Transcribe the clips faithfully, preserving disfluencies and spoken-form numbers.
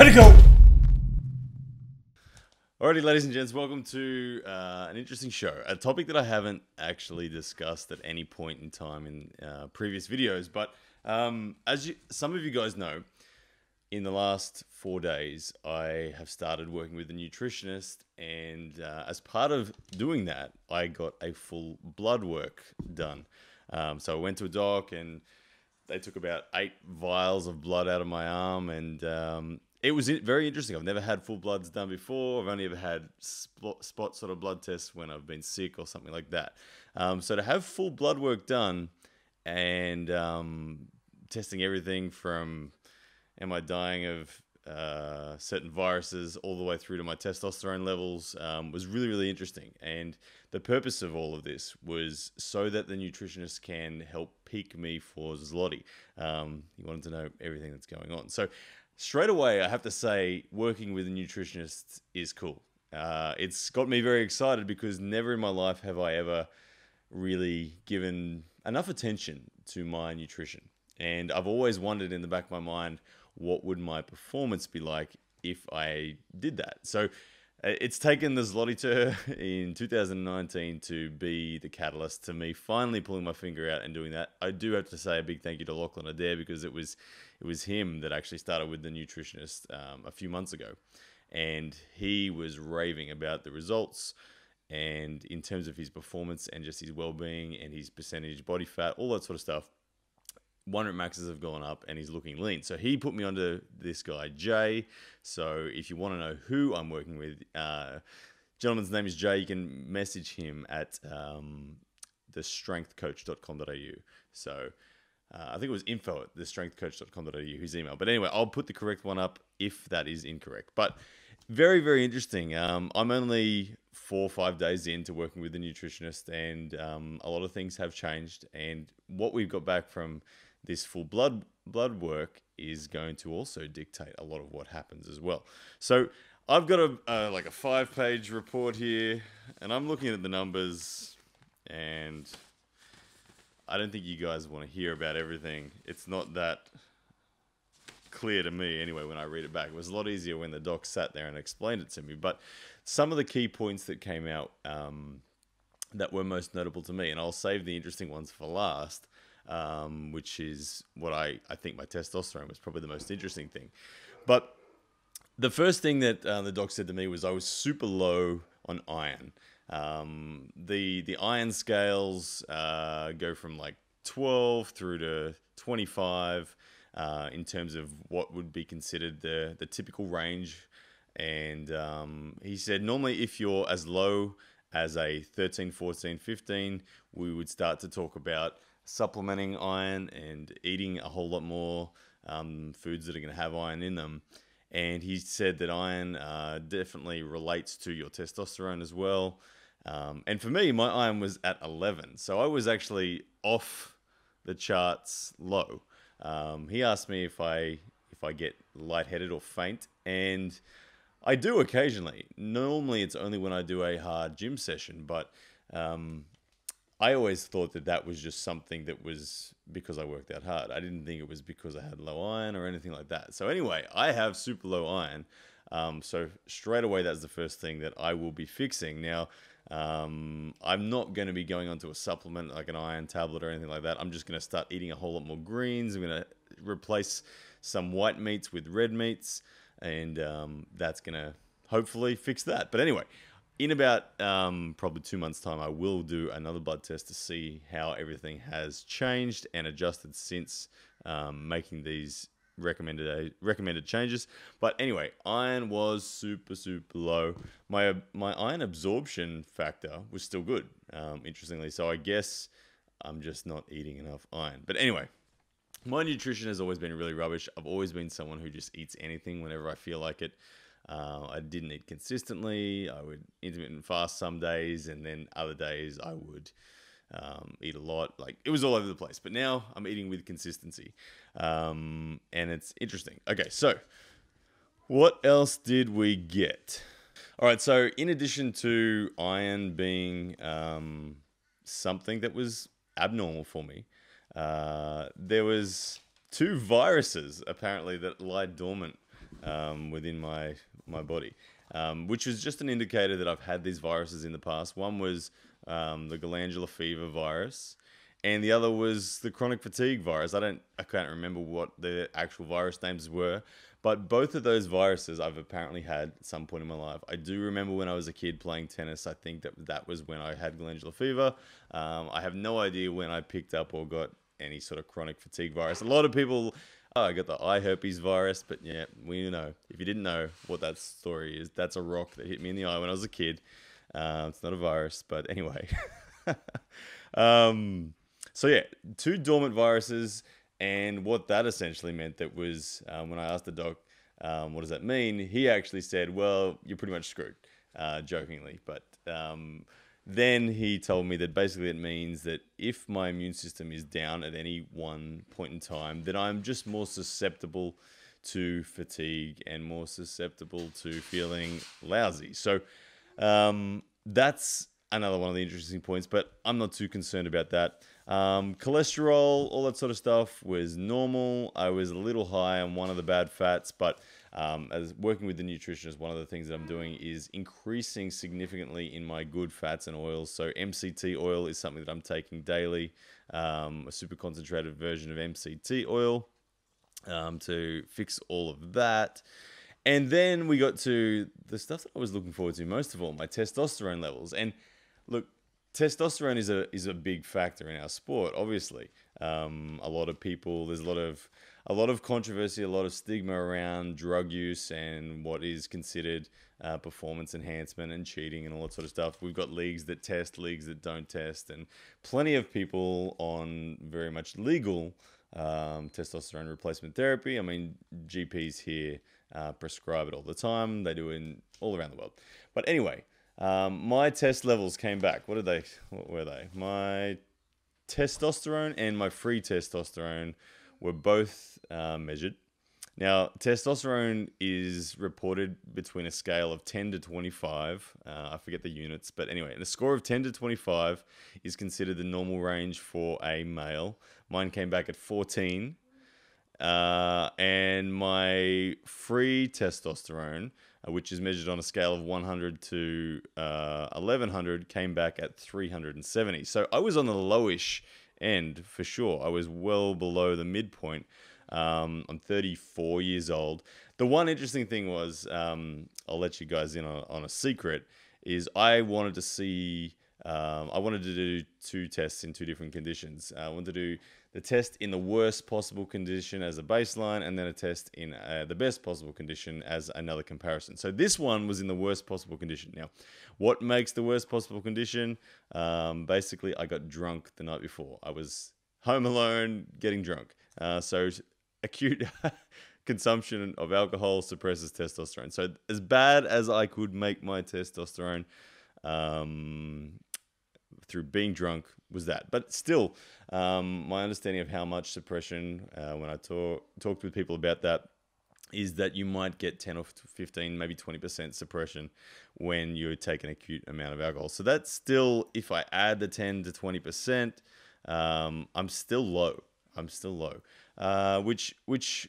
Ready to go. Alrighty, ladies and gents, welcome to uh, an interesting show. A topic that I haven't actually discussed at any point in time in uh, previous videos, but um, as you, some of you guys know, in the last four days, I have started working with a nutritionist, and uh, as part of doing that, I got a full blood work done. Um, so I went to a doc, and they took about eight vials of blood out of my arm, and um, it was very interesting. I've never had full bloods done before. I've only ever had spot, spot sort of blood tests when I've been sick or something like that. Um, so to have full blood work done and um, testing everything from... am I dying of uh, certain viruses all the way through to my testosterone levels um, was really, really interesting. And the purpose of all of this was so that the nutritionist can help peak me for Zloty. Um, he wanted to know everything that's going on. So straight away, I have to say, working with a nutritionist is cool. Uh, it's got me very excited because never in my life have I ever really given enough attention to my nutrition. And I've always wondered in the back of my mind, what would my performance be like if I did that? So it's taken the Zloty Tur in two thousand nineteen to be the catalyst to me finally pulling my finger out and doing that. I do have to say a big thank you to Lachlan Adair, because it was it was him that actually started with the nutritionist um, a few months ago. And he was raving about the results and in terms of his performance and just his well-being and his percentage body fat, all that sort of stuff. one hundred maxes have gone up and he's looking lean. So he put me onto this guy, Jay. So if you want to know who I'm working with, uh, gentleman's name is Jay. You can message him at um, the strength coach dot com dot A U. So uh, I think it was info at the strength coach dot com dot A U, his email. But anyway, I'll put the correct one up if that is incorrect. But very, very interesting. Um, I'm only four or five days into working with the nutritionist, and um, a lot of things have changed. And what we've got back from this full blood blood work is going to also dictate a lot of what happens as well. So I've got a uh, like a five-page report here, and I'm looking at the numbers, and I don't think you guys want to hear about everything. It's not that clear to me anyway when I read it back. It was a lot easier when the doc sat there and explained it to me. But some of the key points that came out um, that were most notable to me, and I'll save the interesting ones for last, Um, which is what I, I think my testosterone was probably the most interesting thing. But the first thing that uh, the doc said to me was I was super low on iron. Um, the, the iron scales uh, go from like twelve through to twenty-five uh, in terms of what would be considered the, the typical range. And um, he said normally if you're as low as a thirteen, fourteen, fifteen, we would start to talk about supplementing iron and eating a whole lot more um, foods that are going to have iron in them. And he said that iron uh, definitely relates to your testosterone as well. Um, and for me, my iron was at eleven. So I was actually off the charts low. Um, he asked me if I, if I get lightheaded or faint. And I do occasionally. Normally, it's only when I do a hard gym session. But... Um, I always thought that that was just something that was because I worked out hard. I didn't think it was because I had low iron or anything like that. So anyway, I have super low iron. Um, so straight away, that's the first thing that I will be fixing. Now, um, I'm not going to be going onto a supplement like an iron tablet or anything like that. I'm just going to start eating a whole lot more greens. I'm going to replace some white meats with red meats. And um, that's going to hopefully fix that. But anyway... in about um, probably two months' time, I will do another blood test to see how everything has changed and adjusted since um, making these recommended recommended changes. But anyway, iron was super, super low. My, my iron absorption factor was still good, um, interestingly. So I guess I'm just not eating enough iron. But anyway, my nutrition has always been really rubbish. I've always been someone who just eats anything whenever I feel like it. Uh, I didn't eat consistently. I would intermittent fast some days, and then other days I would um, eat a lot. Like, it was all over the place. But now I'm eating with consistency, um, and it's interesting. Okay, so what else did we get? All right, so in addition to iron being um, something that was abnormal for me, uh, there was two viruses apparently that lie dormant um, within my my body, um, which was just an indicator that I've had these viruses in the past. One was um, the glandular fever virus, and the other was the chronic fatigue virus. I don't, I can't remember what the actual virus names were, but both of those viruses I've apparently had at some point in my life. I do remember when I was a kid playing tennis, I think that that was when I had glandular fever. Um, I have no idea when I picked up or got any sort of chronic fatigue virus. A lot of people, oh, I got the eye herpes virus, but yeah, we know. If you didn't know what that story is, that's a rock that hit me in the eye when I was a kid. Uh, it's not a virus, but anyway. um, so yeah, two dormant viruses. And what that essentially meant that was um, when I asked the doc, um, what does that mean? He actually said, well, you're pretty much screwed, uh, jokingly. But um, then he told me that basically it means that if my immune system is down at any one point in time, that I'm just more susceptible to fatigue and more susceptible to feeling lousy. So um, that's another one of the interesting points, but I'm not too concerned about that. Um, cholesterol, all that sort of stuff was normal. I was a little high on one of the bad fats, but um, as working with the nutritionist, one of the things that I'm doing is increasing significantly in my good fats and oils. So M C T oil is something that I'm taking daily, um, a super concentrated version of M C T oil um, to fix all of that. And then we got to the stuff that I was looking forward to most of all, my testosterone levels. And look, testosterone is a is a big factor in our sport, obviously. Um, a lot of people, there's a lot of a lot of controversy, a lot of stigma around drug use and what is considered uh, performance enhancement and cheating and all that sort of stuff. We've got leagues that test, leagues that don't test, and plenty of people on very much legal um, testosterone replacement therapy. I mean, G Ps here uh, prescribe it all the time. They do it in, all around the world. But anyway. Um, my test levels came back. What did they, what were they? My testosterone and my free testosterone were both uh, measured. Now, testosterone is reported between a scale of ten to twenty-five. Uh, I forget the units, but anyway, the score of ten to twenty-five is considered the normal range for a male. Mine came back at fourteen. Uh, and my free testosterone, which is measured on a scale of one hundred to eleven hundred, came back at three hundred seventy. So I was on the lowish end for sure. I was well below the midpoint. Um, I'm thirty-four years old. The one interesting thing was, um, I'll let you guys in on, on a secret, is I wanted to see, um, I wanted to do two tests in two different conditions. I wanted to do the test in the worst possible condition as a baseline, and then a test in uh, the best possible condition as another comparison. So this one was in the worst possible condition. Now, what makes the worst possible condition? Um, basically, I got drunk the night before. I was home alone getting drunk. Uh, so acute consumption of alcohol suppresses testosterone. So as bad as I could make my testosterone um, through being drunk, was that. But still, um, my understanding of how much suppression, uh, when I talk, talked with people about that, is that you might get ten or fifteen, maybe twenty percent suppression when you take an acute amount of alcohol. So that's still, if I add the ten to twenty percent, um, I'm still low. I'm still low. Uh, which, which,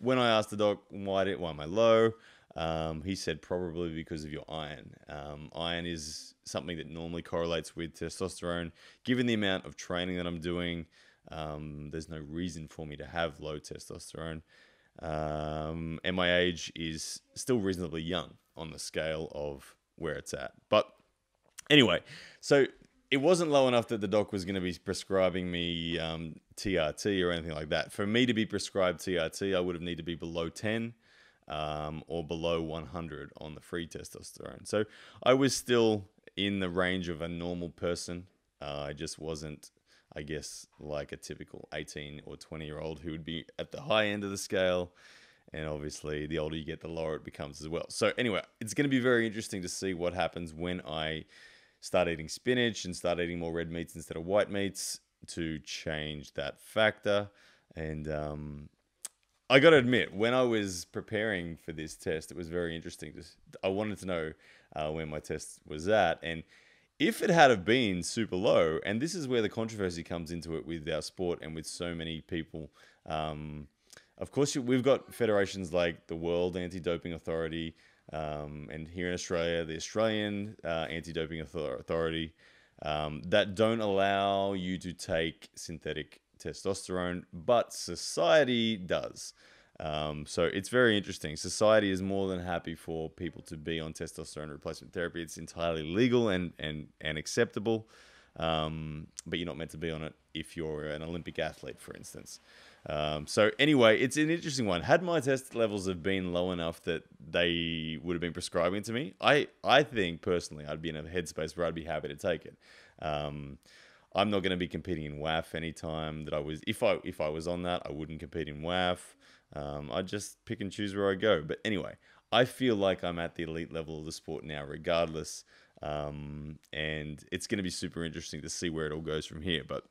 when I asked the doc, why did, why am I low? Um, he said probably because of your iron. Um, iron is something that normally correlates with testosterone. Given the amount of training that I'm doing, um, there's no reason for me to have low testosterone. Um, and my age is still reasonably young on the scale of where it's at. But anyway, so it wasn't low enough that the doc was going to be prescribing me um, T R T or anything like that. For me to be prescribed T R T, I would have needed to be below ten. Um, or below one hundred on the free testosterone. So I was still in the range of a normal person. Uh, I just wasn't, I guess, like a typical eighteen or twenty year old who would be at the high end of the scale. And obviously the older you get, the lower it becomes as well. So anyway, it's going to be very interesting to see what happens when I start eating spinach and start eating more red meats instead of white meats to change that factor. And, um, I got to admit, when I was preparing for this test, it was very interesting. Just, I wanted to know uh, where my test was at. And if it had have been super low, and this is where the controversy comes into it with our sport and with so many people um, of course, you, we've got federations like the World Anti-Doping Authority, um, and here in Australia, the Australian uh, Anti-Doping Authority, um, that don't allow you to take synthetic testosterone, but society does. Um, so it's very interesting. Society is more than happy for people to be on testosterone replacement therapy. It's entirely legal and, and, and acceptable, um, but you're not meant to be on it if you're an Olympic athlete, for instance. Um, so anyway, it's an interesting one. Had my test levels have been low enough that they would have been prescribing it to me, I, I think personally I'd be in a headspace where I'd be happy to take it. Um, I'm not going to be competing in W A F anytime that I was. If I if I was on that, I wouldn't compete in W A F. Um, I'd just pick and choose where I go. But anyway, I feel like I'm at the elite level of the sport now, regardless. Um, and it's going to be super interesting to see where it all goes from here. But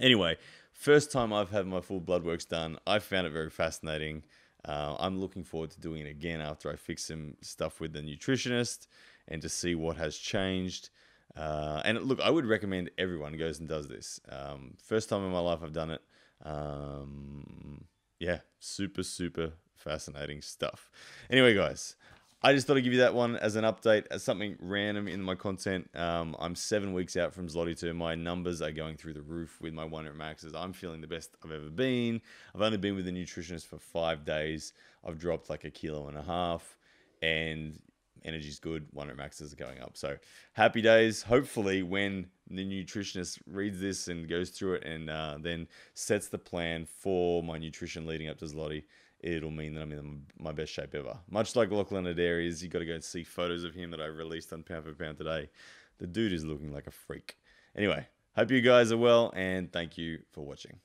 anyway, first time I've had my full blood works done, I found it very fascinating. Uh, I'm looking forward to doing it again after I fix some stuff with the nutritionist and to see what has changed. Uh, and look, I would recommend everyone goes and does this. Um, first time in my life I've done it. Um, yeah, super, super fascinating stuff. Anyway, guys, I just thought I'd give you that one as an update, as something random in my content. Um, I'm seven weeks out from Zloty two. My numbers are going through the roof with my one hundred maxes. I'm feeling the best I've ever been. I've only been with a nutritionist for five days. I've dropped like a kilo and a half, and energy's good, one hundred maxes are going up. So happy days. Hopefully when the nutritionist reads this and goes through it and uh, then sets the plan for my nutrition leading up to Zloty, it'll mean that I'm in my best shape ever. Much like Lachlan Adair is, you got to go and see photos of him that I released on Pound for Pound today. The dude is looking like a freak. Anyway, hope you guys are well, and thank you for watching.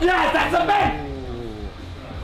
Yeah, that's a man!